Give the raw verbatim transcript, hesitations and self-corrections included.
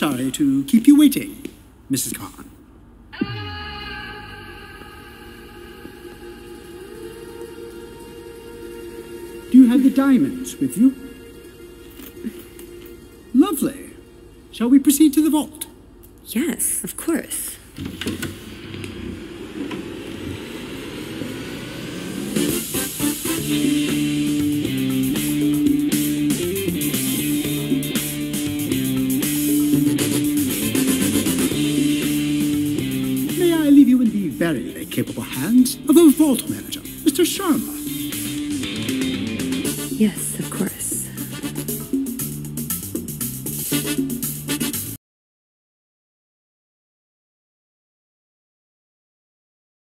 sorry to keep you waiting, Missus Khan. Do you have the diamonds with you? Lovely. Shall we proceed to the vault? Yes, of course. May I leave you in the very capable hands of the vault manager, Mister Sharma? Yes, of course.